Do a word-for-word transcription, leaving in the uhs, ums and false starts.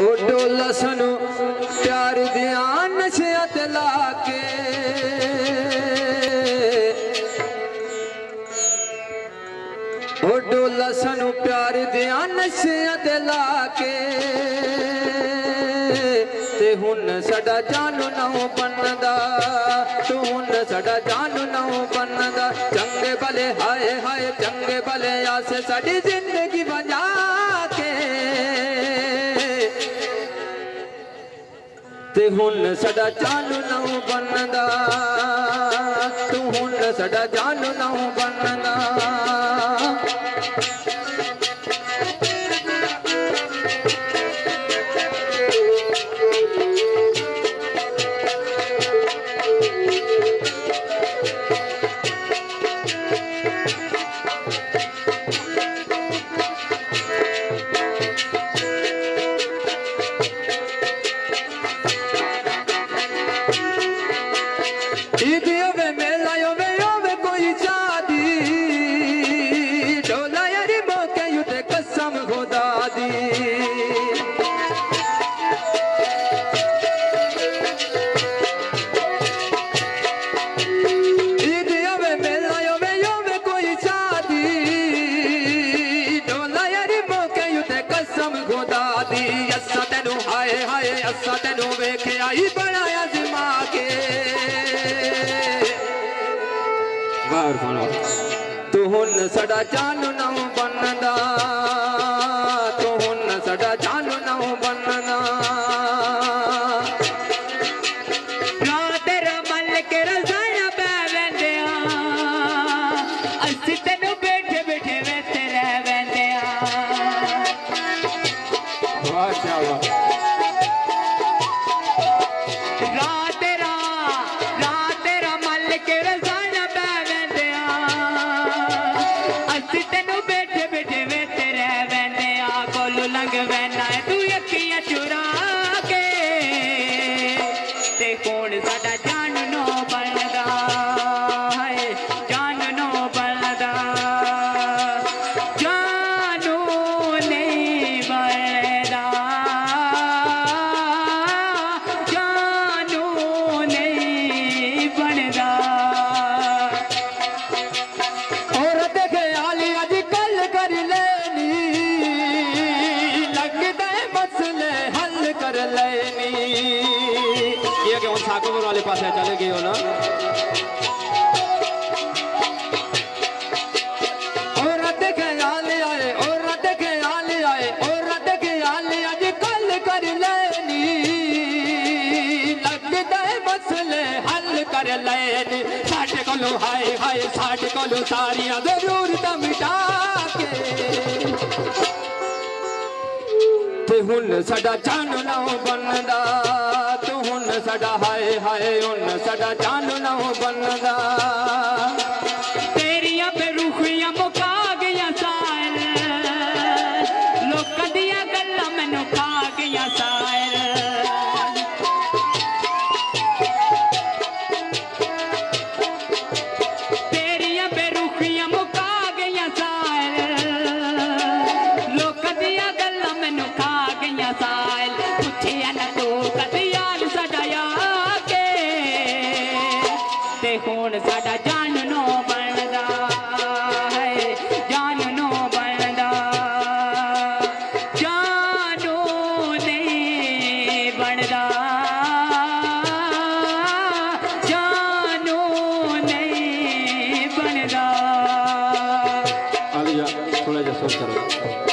ओ ढोला सनू प्यार दियां नशियां ते लाके, ओ ढोला सनू प्यार दियां नशियां ते लाके, ते हुन साडा जानू नौ बनदा, तू हुन साडा जानू नौ बनदा। चंगे भले हाय हाय चंगे भले आसे साडी जिंदगी वंजा के, ते हुन साडा जानू नौ बनदा, तू हुन साडा जानू नौ बनदा। असा तेनू वेखे आई बड़ा अजमा के, तू हुन साडा जानू नौ बनदा, तू हुन साडा जानू नौ बनदा। ठाकुर वाले पास चले गए हो ना, और ख्याल आए और ख्याल आए और ख्याल अज कल कर लेनी, लगता है मसले हल कर लेनी। साढ़े कोलो हाय हाय साढ़े कोलो सारियां जरूरत मिटा के, ते हुन साडा जानू नौ बनदा, तू हुन साडा हाय हाय हुन साडा जानू नौ बनदा। तेरियां बेरूखियां मुका गईयां सायर, लोकां दियां गल्लां मैनू खा गईयां सायर, तेरियां बेरूखियां मुका गईयां सायर, लोकां दियां गल्लां मैनू खा साडा जानू नौ बनदा है, जानू नौ बनदा, जानू नहीं बनदा, जानू नहीं बनदा। थोड़ा जा सोच करो।